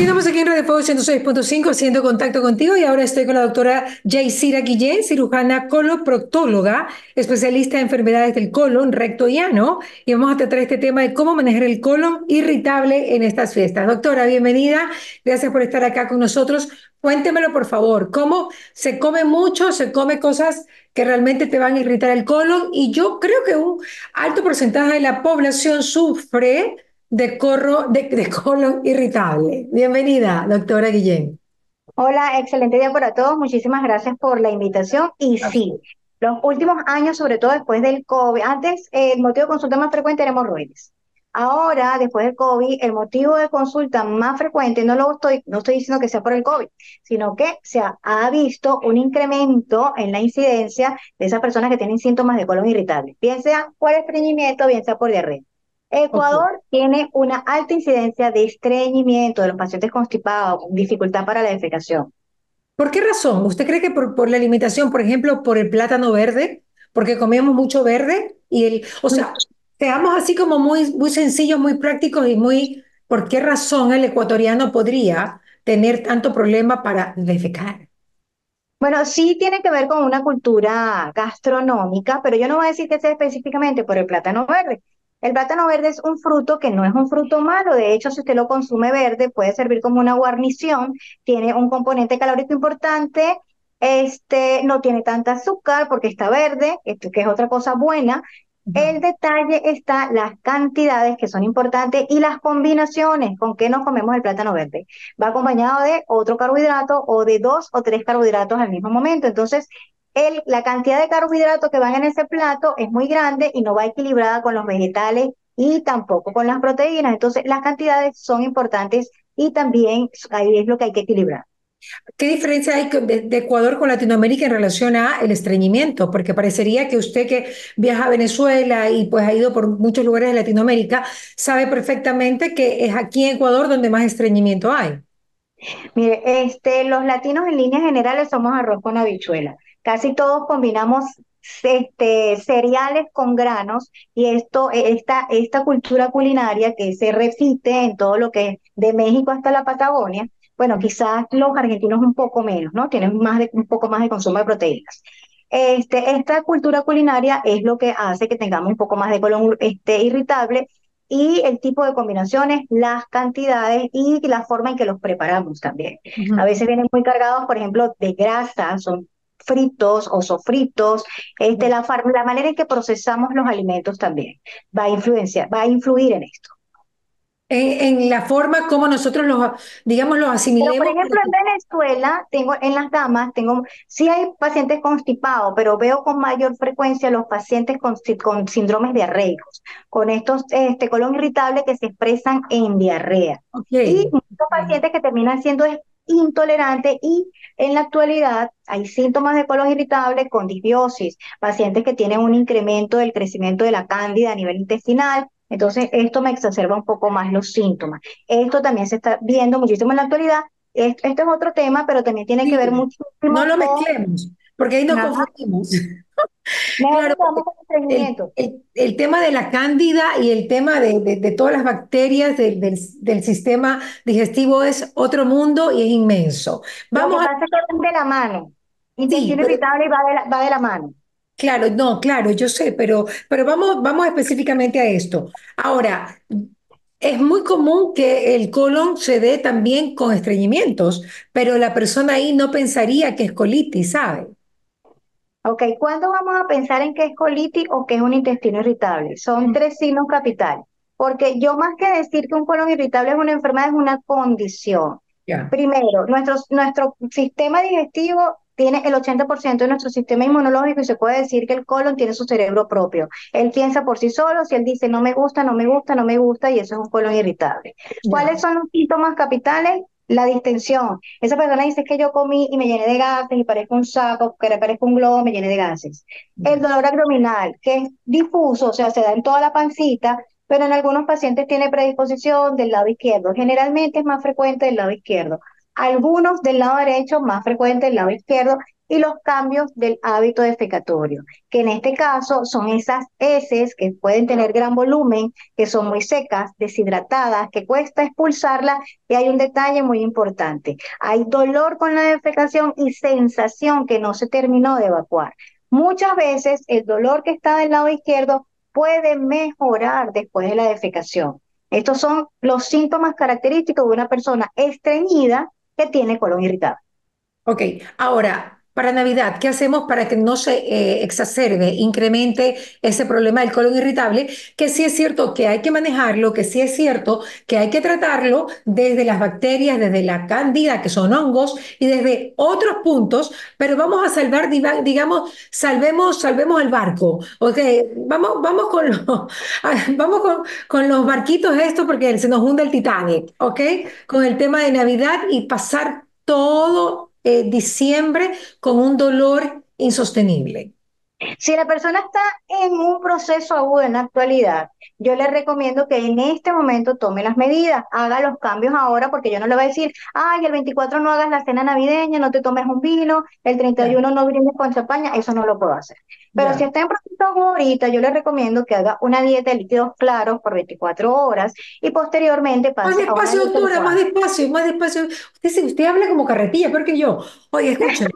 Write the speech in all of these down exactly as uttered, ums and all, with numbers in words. Continuamos aquí en Radio Fuego ciento seis punto cinco, haciendo contacto contigo, y ahora estoy con la doctora Jaysira Guillén, cirujana coloproctóloga, especialista en enfermedades del colon, recto y ano, y vamos a tratar este tema de cómo manejar el colon irritable en estas fiestas. Doctora, bienvenida, gracias por estar acá con nosotros. Cuéntemelo, por favor, cómo se come mucho, se come cosas que realmente te van a irritar el colon, y yo creo que un alto porcentaje de la población sufre de, corro, de, de colon irritable. Bienvenida, doctora Guillén. Hola, excelente día para todos. Muchísimas gracias por la invitación. Y sí, los últimos años, sobre todo después del COVID, antes eh, el motivo de consulta más frecuente era hemorroides. Ahora, después del COVID, el motivo de consulta más frecuente, no lo estoy, no estoy diciendo que sea por el COVID, sino que se ha, ha visto un incremento en la incidencia de esas personas que tienen síntomas de colon irritable, bien sea por estreñimiento, bien sea por diarrea. Ecuador okay. tiene una alta incidencia de estreñimiento de los pacientes constipados, dificultad para la defecación. ¿Por qué razón? ¿Usted cree que por, por la alimentación, por ejemplo, por el plátano verde? Porque comemos mucho verde y el, o sea, seamos así como muy, muy sencillos, muy prácticos y muy, ¿por qué razón el ecuatoriano podría tener tanto problema para defecar? Bueno, sí tiene que ver con una cultura gastronómica, pero yo no voy a decir que sea específicamente por el plátano verde. El plátano verde es un fruto que no es un fruto malo, de hecho si usted lo consume verde puede servir como una guarnición, tiene un componente calórico importante, este, no tiene tanta azúcar porque está verde, esto, que es otra cosa buena. El detalle está las cantidades que son importantes y las combinaciones con que nos comemos el plátano verde. Va acompañado de otro carbohidrato o de dos o tres carbohidratos al mismo momento, entonces El, la cantidad de carbohidratos que van en ese plato es muy grande y no va equilibrada con los vegetales y tampoco con las proteínas. Entonces, las cantidades son importantes y también ahí es lo que hay que equilibrar. ¿Qué diferencia hay de, de Ecuador con Latinoamérica en relación a el estreñimiento? Porque parecería que usted que viaja a Venezuela y pues ha ido por muchos lugares de Latinoamérica, sabe perfectamente que es aquí en Ecuador donde más estreñimiento hay. Mire, este, los latinos en líneas generales somos arroz con habichuela. Casi todos combinamos este, cereales con granos y esto, esta, esta cultura culinaria que se repite en todo lo que es de México hasta la Patagonia, bueno, quizás los argentinos un poco menos, ¿no? Tienen más de, un poco más de consumo de proteínas. Este, esta cultura culinaria es lo que hace que tengamos un poco más de colon este, irritable y el tipo de combinaciones, las cantidades y la forma en que los preparamos también. Uh-huh. A veces vienen muy cargados, por ejemplo, de grasa, son fritos o sofritos, este, la, la manera en que procesamos los alimentos también va a influenciar, va a influir en esto. En, en la forma como nosotros los, digamos, los asimilemos. Pero por ejemplo, en Venezuela, tengo en las damas, tengo, sí hay pacientes constipados, pero veo con mayor frecuencia los pacientes con, con síndromes diarreicos, con estos este, colon irritable que se expresan en diarrea. Okay. Y muchos pacientes que terminan siendo intolerante y en la actualidad hay síntomas de colon irritable con disbiosis, pacientes que tienen un incremento del crecimiento de la cándida a nivel intestinal, entonces esto me exacerba un poco más los síntomas. Esto también se está viendo muchísimo en la actualidad, esto, esto es otro tema, pero también tiene sí, que ver muchísimo. No lo mezclemos, porque ahí nos nada. confundimos. Claro, el, el, el tema de la cándida y el tema de, de, de todas las bacterias de, de, del sistema digestivo es otro mundo y es inmenso. Vamos Lo que pasa a... es que van de la mano. Intestino sí, irritable pero... va, de la, va de la mano. Claro, no, claro, yo sé, pero, pero vamos, vamos específicamente a esto. Ahora, es muy común que el colon se dé también con estreñimientos, pero la persona ahí no pensaría que es colitis, ¿sabe? Ok, ¿cuándo vamos a pensar en qué es colitis o qué es un intestino irritable? Son uh-huh. tres signos capitales, porque yo más que decir que un colon irritable es una enfermedad, es una condición. Yeah. Primero, nuestro, nuestro sistema digestivo tiene el ochenta por ciento de nuestro sistema inmunológico y se puede decir que el colon tiene su cerebro propio. Él piensa por sí solo, si él dice no me gusta, no me gusta, no me gusta, y eso es un colon irritable. Yeah. ¿Cuáles son los síntomas capitales? La distensión. Esa persona dice que yo comí y me llené de gases y parezco un saco, que parezco un globo, me llené de gases. El dolor abdominal, que es difuso, o sea, se da en toda la pancita, pero en algunos pacientes tiene predisposición del lado izquierdo. Generalmente es más frecuente del lado izquierdo. Algunos del lado derecho, más frecuente del lado izquierdo. y los cambios del hábito defecatorio, que en este caso son esas heces que pueden tener gran volumen, que son muy secas, deshidratadas, que cuesta expulsarlas, y hay un detalle muy importante, hay dolor con la defecación y sensación que no se terminó de evacuar. Muchas veces el dolor que está del lado izquierdo puede mejorar después de la defecación. Estos son los síntomas característicos de una persona estreñida que tiene colon irritable. Ok, ahora, para Navidad, ¿qué hacemos para que no se eh, exacerbe, incremente ese problema del colon irritable? Que sí es cierto que hay que manejarlo, que sí es cierto que hay que tratarlo desde las bacterias, desde la cándida, que son hongos, y desde otros puntos, pero vamos a salvar, digamos, salvemos, salvemos el barco. Okay, vamos, vamos, con, los, vamos con, con los barquitos estos porque se nos hunde el Titanic, ¿ok? Con el tema de Navidad y pasar todo Eh, diciembre con un dolor insostenible. Si la persona está en un proceso agudo en la actualidad, yo le recomiendo que en este momento tome las medidas, haga los cambios ahora, porque yo no le voy a decir, ay, el veinticuatro no hagas la cena navideña, no te tomes un vino, el treinta y uno yeah. no brindes con champaña, eso no lo puedo hacer. Pero yeah. si está en proceso agudo ahorita, yo le recomiendo que haga una dieta de líquidos claros por veinticuatro horas y posteriormente pase. Más despacio, doctora, más despacio, más despacio. Usted, usted habla como carretilla, peor que yo. Oye, escucha.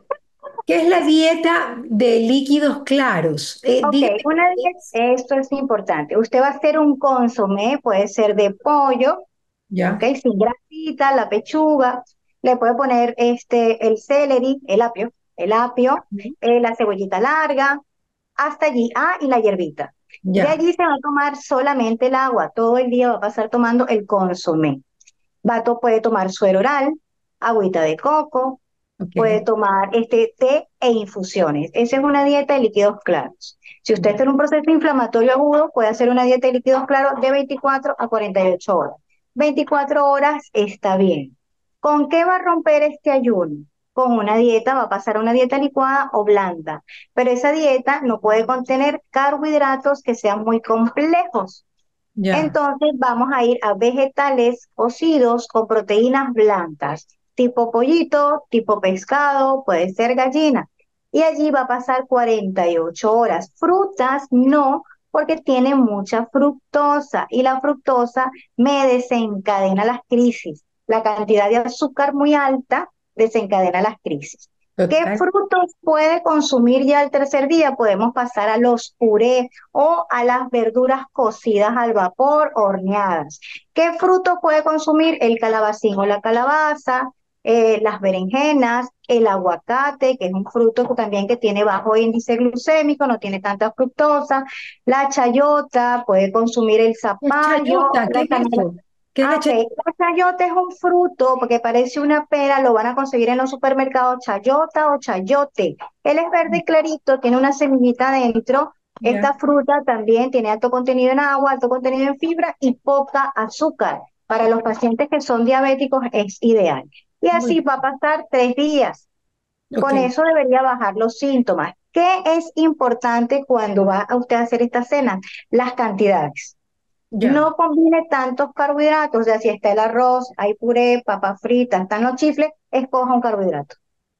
¿Qué es la dieta de líquidos claros? Eh, okay, una dieta, esto es importante. Usted va a hacer un consomé, puede ser de pollo, yeah. okay, sin grasita, la pechuga, le puede poner este, el celery, el apio, el apio, uh-huh. eh, la cebollita larga, hasta allí, ah, y la hierbita. Yeah. De allí se va a tomar solamente el agua, todo el día va a pasar tomando el consomé. Vato puede tomar suero oral, agüita de coco, okay. puede tomar este té e infusiones. Esa es una dieta de líquidos claros. Si usted está en un proceso inflamatorio agudo, puede hacer una dieta de líquidos claros de veinticuatro a cuarenta y ocho horas. veinticuatro horas está bien. ¿Con qué va a romper este ayuno? Con una dieta, va a pasar a una dieta licuada o blanda. Pero esa dieta no puede contener carbohidratos que sean muy complejos. Yeah. Entonces vamos a ir a vegetales cocidos con proteínas blandas, tipo pollito, tipo pescado, puede ser gallina. Y allí va a pasar cuarenta y ocho horas. Frutas no, porque tiene mucha fructosa y la fructosa me desencadena las crisis. La cantidad de azúcar muy alta desencadena las crisis. Okay. ¿Qué frutos puede consumir ya el tercer día? Podemos pasar a los purés o a las verduras cocidas al vapor, horneadas. ¿Qué frutos puede consumir? El calabacín o la calabaza, Eh, las berenjenas, el aguacate, que es un fruto que también que tiene bajo índice glucémico, no tiene tanta fructosa, la chayota, puede consumir el zapallo. ¿Qué chayota? ¿Qué ¿Qué ah, okay. La chayota es un fruto porque parece una pera, lo van a conseguir en los supermercados, chayota o chayote. Él es verde clarito, tiene una semillita adentro. Yeah. Esta fruta también tiene alto contenido en agua, alto contenido en fibra y poca azúcar. Para los pacientes que son diabéticos es ideal. Y así va a pasar tres días. Okay. Con eso debería bajar los síntomas. ¿Qué es importante cuando va a usted a hacer esta cena? Las cantidades. Yeah. No combine tantos carbohidratos, o sea, si está el arroz, hay puré, papas fritas, están los chifles, escoja un carbohidrato.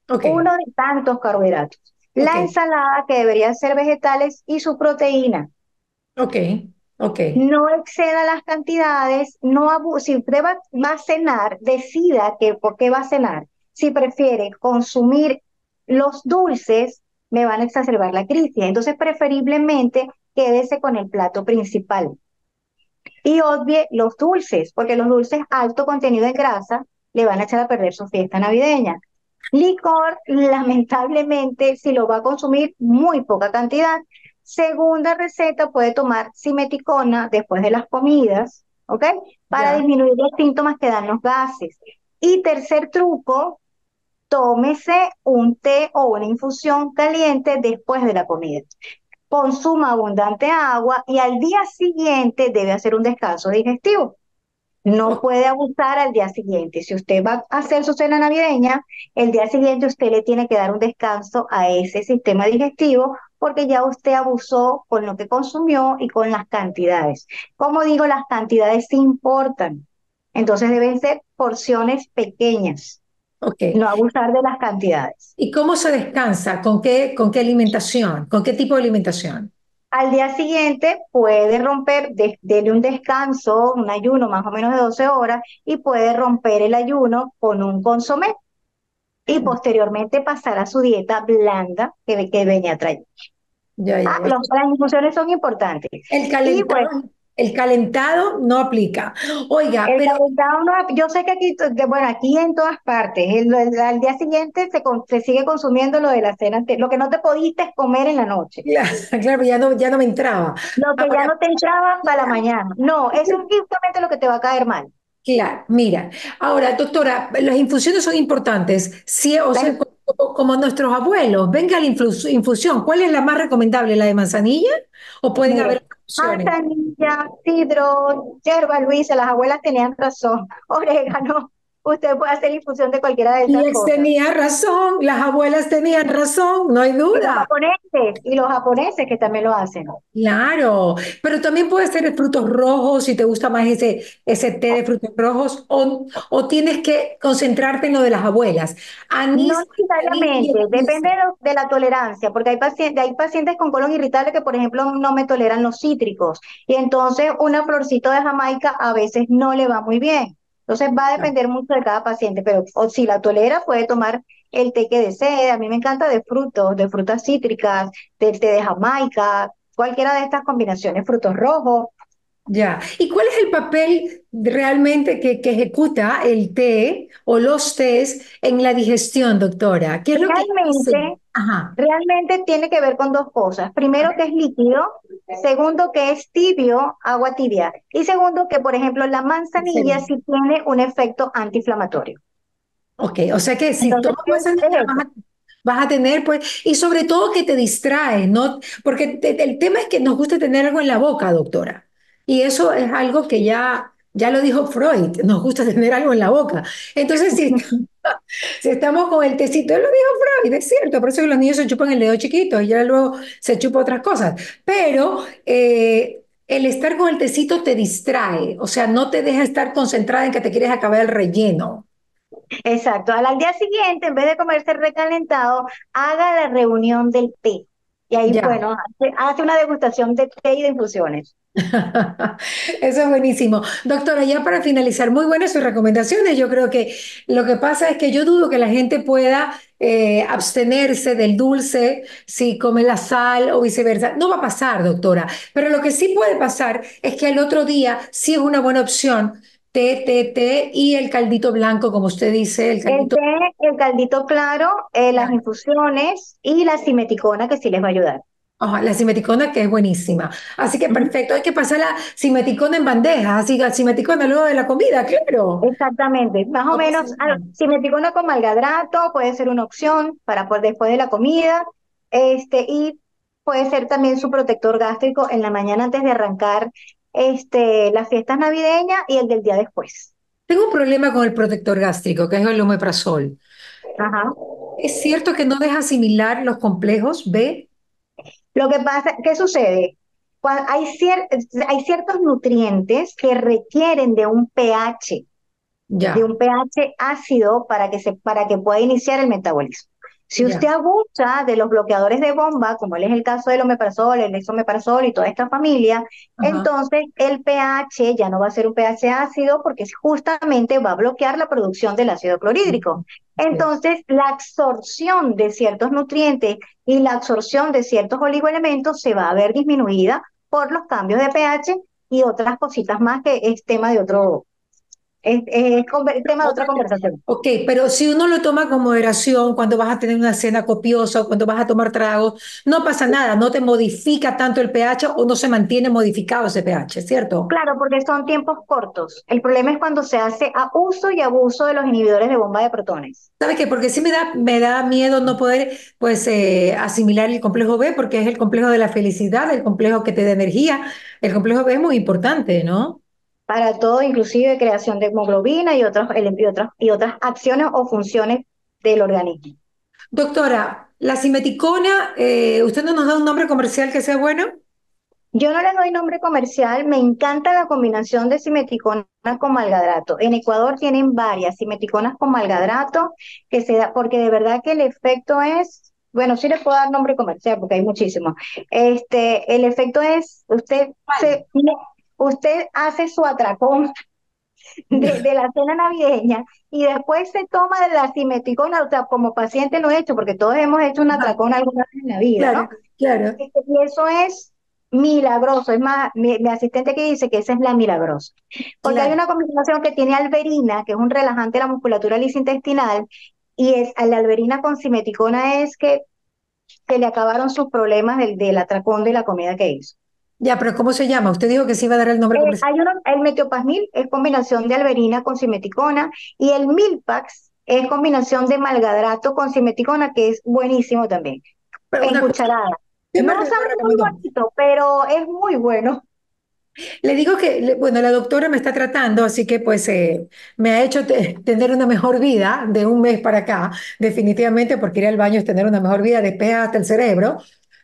Okay. Uno de tantos carbohidratos. La okay. ensalada, que debería ser vegetales, y su proteína. Ok, ok. No exceda las cantidades, no abu- si usted va, va a cenar, decida que, por qué va a cenar. Si prefiere consumir los dulces, me van a exacerbar la crisis. Entonces, preferiblemente, quédese con el plato principal. Y obvie los dulces, porque los dulces alto contenido en grasa le van a echar a perder su fiesta navideña. Licor, lamentablemente, si lo va a consumir, muy poca cantidad. Segunda receta, puede tomar simeticona después de las comidas, ¿ok? Para yeah. disminuir los síntomas que dan los gases. Y tercer truco, tómese un té o una infusión caliente después de la comida. Consuma abundante agua y al día siguiente debe hacer un descanso digestivo. No puede abusar al día siguiente. Si usted va a hacer su cena navideña, el día siguiente usted le tiene que dar un descanso a ese sistema digestivo porque ya usted abusó con lo que consumió y con las cantidades. Como digo, las cantidades importan. Entonces deben ser porciones pequeñas. Okay. No abusar de las cantidades. ¿Y cómo se descansa? ¿Con qué, con qué alimentación? ¿Con qué tipo de alimentación? Al día siguiente puede romper, de, de un descanso, un ayuno más o menos de doce horas, y puede romper el ayuno con un consomé y posteriormente pasar a su dieta blanda que, que venía trayendo. Ya, ya, ah, ya. Los, las infusiones son importantes. El calentado, pues, el calentado no aplica. Oiga, el pero... calentado no, yo sé que aquí, bueno, aquí en todas partes, el, el, al día siguiente se, con, se sigue consumiendo lo de la cena, lo que no te pudiste comer en la noche. Claro, claro, ya no, ya no me entraba. Lo que Ahora, ya no te entraba para la mañana. No, eso es justamente lo que te va a caer mal. Claro, mira. Ahora, doctora, las infusiones son importantes, sí, o sea, como, como nuestros abuelos. Venga la infusión. ¿Cuál es la más recomendable? ¿La de manzanilla? ¿O pueden sí. haber infusiones? Manzanilla, cidro, yerba luisa, las abuelas tenían razón. Orégano. Usted puede hacer infusión de cualquiera de estas cosas. Tenía razón, las abuelas tenían razón, no hay duda. Y los japoneses, y los japoneses que también lo hacen. Claro, pero también puede ser frutos rojos, si te gusta más ese, ese té de frutos rojos, o, o tienes que concentrarte en lo de las abuelas. Anís, no necesariamente, anís, depende de, lo, de la tolerancia, porque hay pacientes, hay pacientes con colon irritable que, por ejemplo, no me toleran los cítricos, y entonces una florcita de Jamaica a veces no le va muy bien. Entonces va a depender mucho de cada paciente, pero o si la tolera puede tomar el té que desee. A mí me encanta de frutos, de frutas cítricas, del té de Jamaica, cualquiera de estas combinaciones, frutos rojos. Ya, ¿y cuál es el papel realmente que, que ejecuta el té o los tés en la digestión, doctora? ¿Qué es lo realmente, que Ajá. realmente tiene que ver con dos cosas? Primero, que es líquido. Segundo, que es tibio, agua tibia. Y segundo, que por ejemplo la manzanilla sí, sí tiene un efecto antiinflamatorio. Ok, o sea que si Entonces, tomas manzanilla vas a, vas a tener, pues, y sobre todo que te distrae, ¿no? Porque te, el tema es que nos gusta tener algo en la boca, doctora. Y eso es algo que ya, ya lo dijo Freud, nos gusta tener algo en la boca. Entonces, si, si estamos con el tecito, él lo dijo Freud, es cierto, por eso que los niños se chupan el dedo chiquito y ya luego se chupa otras cosas. Pero eh, el estar con el tecito te distrae, o sea, no te deja estar concentrada en que te quieres acabar el relleno. Exacto, al día siguiente, en vez de comerse recalentado, haga la reunión del té. Y ahí, ya. bueno, hace, hace una degustación de té y de infusiones. Eso es buenísimo. Doctora, ya para finalizar, muy buenas sus recomendaciones. Yo creo que lo que pasa es que yo dudo que la gente pueda eh, abstenerse del dulce si come la sal o viceversa. No va a pasar, doctora. Pero lo que sí puede pasar es que al otro día sí es una buena opción. Té, té, té y el caldito blanco, como usted dice. El, caldito... el té, el caldito claro, eh, las ah. infusiones y la simeticona que sí les va a ayudar. Oh, la simeticona que es buenísima. Así que perfecto, hay que pasar la simeticona en bandeja, así que simeticona luego de la comida, claro. Exactamente, más o menos simeticona con malgadrato puede ser una opción para por después de la comida, este y puede ser también su protector gástrico en la mañana antes de arrancar este las fiestas navideñas y el del día después. Tengo un problema con el protector gástrico, que es el omeprazol. Ajá. ¿Es cierto que no deja asimilar los complejos B? Lo que pasa, ¿qué sucede? Cuando hay, cier hay ciertos nutrientes que requieren de un pH, ya. de un pH ácido para que, se, para que pueda iniciar el metabolismo. Si usted ya. abusa de los bloqueadores de bomba, como es el caso del omeprazol, el esomeprazol y toda esta familia, Ajá. entonces el pH ya no va a ser un pH ácido porque justamente va a bloquear la producción del ácido clorhídrico. Entonces, sí. la absorción de ciertos nutrientes y la absorción de ciertos oligoelementos se va a ver disminuida por los cambios de pH y otras cositas más que es tema de otro... Es, es, es tema de otra conversación. Ok, pero si uno lo toma con moderación, cuando vas a tener una cena copiosa o cuando vas a tomar tragos, no pasa nada, no te modifica tanto el pH o no se mantiene modificado ese pH, ¿cierto? Claro, porque son tiempos cortos. El problema es cuando se hace uso y abuso de los inhibidores de bomba de protones. ¿Sabes qué? Porque sí me da, me da miedo no poder pues, eh, asimilar el complejo B, porque es el complejo de la felicidad, el complejo que te da energía. El complejo B es muy importante, ¿no? Para todo, inclusive creación de hemoglobina y otras, y otras, y otras acciones o funciones del organismo. Doctora, la simeticona, eh, ¿usted no nos da un nombre comercial que sea bueno? Yo no les doy nombre comercial, me encanta la combinación de simeticona con malgadrato. En Ecuador tienen varias simeticonas con malgadrato, que se da, porque de verdad que el efecto es, bueno, sí les puedo dar nombre comercial porque hay muchísimos. Este, el efecto es, usted, se, usted hace su atracón de, de la cena navideña y después se toma de la simeticona, o sea, como paciente lo he hecho, porque todos hemos hecho un atracón alguna vez en la vida, claro, ¿no? Claro. Y eso es milagroso, es más, mi, mi asistente aquí dice que esa es la milagrosa, porque claro, hay una combinación que tiene alberina, que es un relajante de la musculatura lisa intestinal, y es a la alberina con simeticona es que se le acabaron sus problemas del, del atracón de la comida que hizo. Ya, pero ¿cómo se llama? Usted dijo que se iba a dar el nombre. Eh, hay uno, el Meteopax Mil es combinación de alberina con simeticona, y el Milpax es combinación de malgadrato con simeticona, que es buenísimo también, pero en cucharada. No sabe muy bonito, pero es muy bueno. Le digo que, bueno, la doctora me está tratando, así que pues eh, me ha hecho te tener una mejor vida de un mes para acá, definitivamente, porque ir al baño es tener una mejor vida, despeja hasta el cerebro.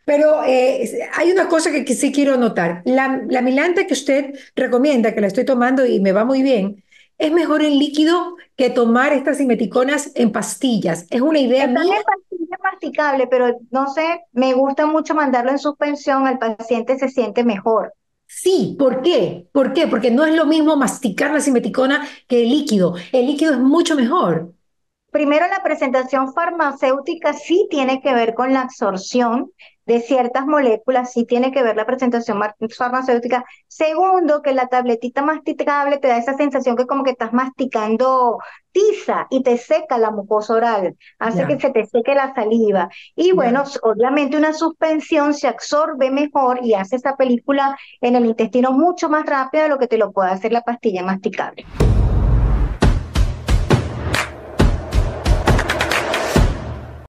Pero eh, hay una cosa que, que sí quiero notar. La, la milanta que usted recomienda, que la estoy tomando y me va muy bien, ¿es mejor en líquido que tomar estas simeticonas en pastillas? ¿Es una idea mía? Están en pastilla masticable, pero no sé, me gusta mucho mandarlo en suspensión, al paciente se siente mejor. Sí, ¿por qué? ¿Por qué? Porque no es lo mismo masticar la simeticona que el líquido. El líquido es mucho mejor. Primero, la presentación farmacéutica sí tiene que ver con la absorción de ciertas moléculas, sí tiene que ver la presentación farmacéutica. Segundo, que la tabletita masticable te da esa sensación que como que estás masticando tiza y te seca la mucosa oral, hace yeah. que se te seque la saliva. Y bueno, yeah. obviamente una suspensión se absorbe mejor y hace esa película en el intestino mucho más rápida de lo que te lo puede hacer la pastilla masticable.